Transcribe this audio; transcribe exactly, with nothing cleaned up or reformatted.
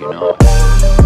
you know.